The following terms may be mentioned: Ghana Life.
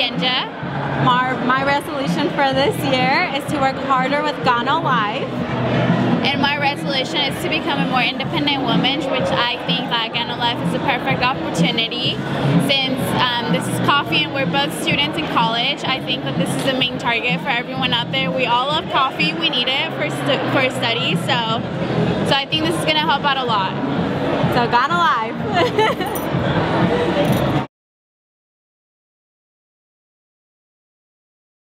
Kenja. My resolution for this year is to work harder with Ghana Life. And my resolution is to become a more independent woman, which I think that Ghana Life is a perfect opportunity. Since this is coffee and we're both students in college, I think that this is the main target for everyone out there. We all love coffee, we need it for study, so I think this is going to help out a lot. So Ghana Life!